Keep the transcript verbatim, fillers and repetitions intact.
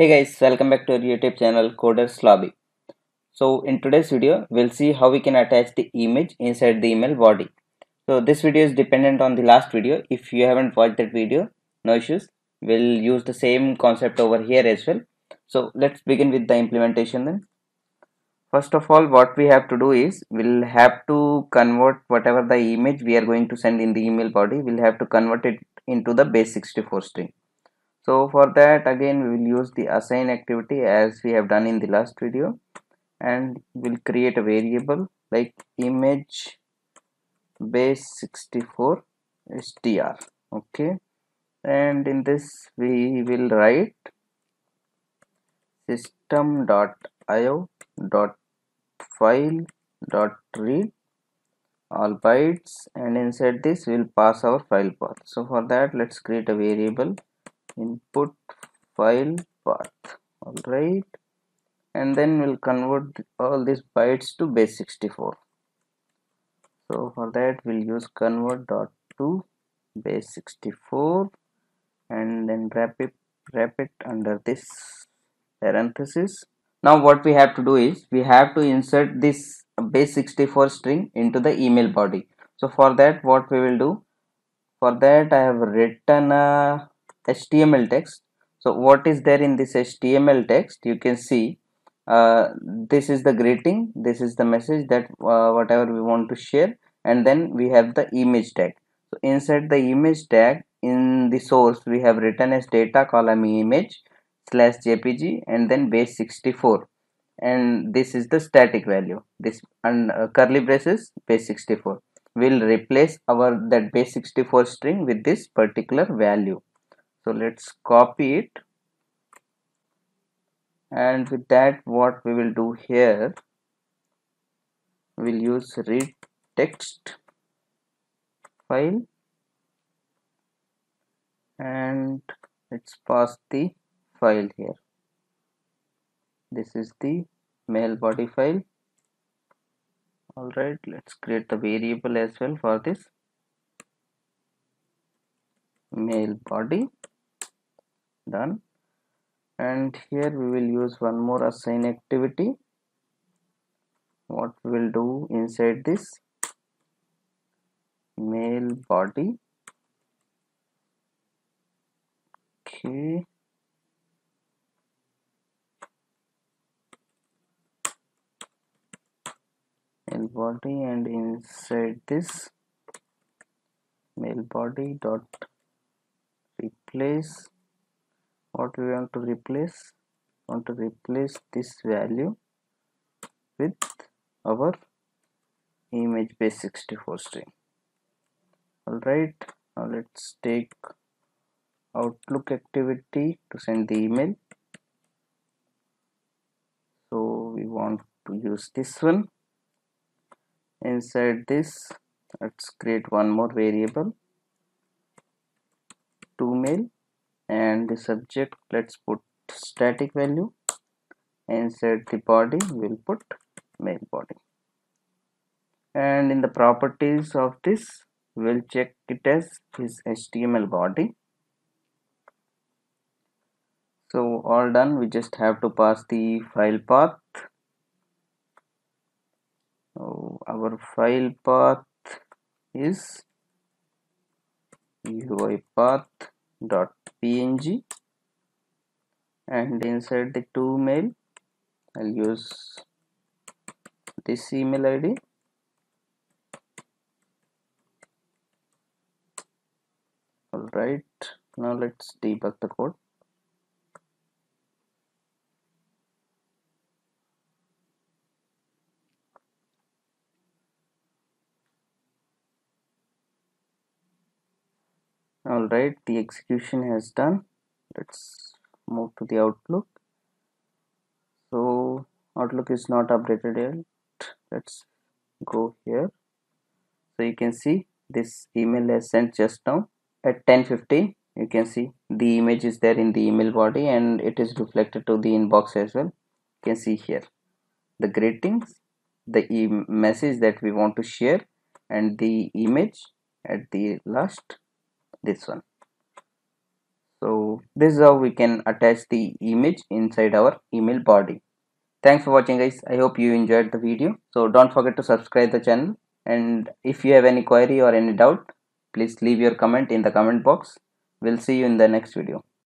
Hey guys, welcome back to our YouTube channel CodersLobby. So in today's video, we'll see how we can attach the image inside the email body. So this video is dependent on the last video. If you haven't watched that video, no issues. We'll use the same concept over here as well. So let's begin with the implementation then. First of all, what we have to do is we'll have to convert whatever the image we are going to send in the email body. We'll have to convert it into the base sixty-four string. So for that, again we will use the assign activity as we have done in the last video, and we'll create a variable like image base sixty-four str. Okay, and in this we will write system dot i o dot file dot read all bytes, and inside this we'll pass our file path. So for that, let's create a variable input file path. All right, and then we'll convert all these bytes to base sixty-four. So for that, we'll use convert dot to base sixty-four and then wrap it wrap it under this parenthesis. Now what we have to do is we have to insert this base sixty-four string into the email body. So for that, what we will do, for that I have written a H T M L text. So what is there in this H T M L text? You can see uh, this is the greeting, this is the message that uh, whatever we want to share, and then we have the image tag. So inside the image tag, in the source we have written as data column image slash jpg and then base sixty-four, and this is the static value. This and uh, curly braces base sixty-four. We'll replace our that base sixty-four string with this particular value. So let's copy it, and with that what we will do here, we'll use read text file and let's pass the file here. This is the mail body file. Alright, let's create the variable as well for this mail body. Done, and here we will use one more assign activity. What we will do inside this mail body, okay, mail body, and inside this mail body dot replace. What we want to replace, want to replace this value with our image base sixty-four string. All right, now let's take Outlook activity to send the email. So we want to use this one. Inside this, let's create one more variable to mail, and the subject let's put static value. Inside the body we'll put mail body, and in the properties of this we'll check it as his H T M L body. So all done, we just have to pass the file path. So our file path is UiPath dot png, and inside the to mail I'll use this email I D, alright. Now let's debug the code. Alright, the execution has done. Let's move to the Outlook. So Outlook is not updated yet. Let's go here. So you can see this email has sent just now at ten fifteen. You can see the image is there in the email body, and it is reflected to the inbox as well. You can see here the greetings, the e message that we want to share, and the image at the last, this one. So this is how we can attach the image inside our email body. Thanks for watching, guys. I hope you enjoyed the video. So don't forget to subscribe the channel, and if you have any query or any doubt, please leave your comment in the comment box. We'll see you in the next video.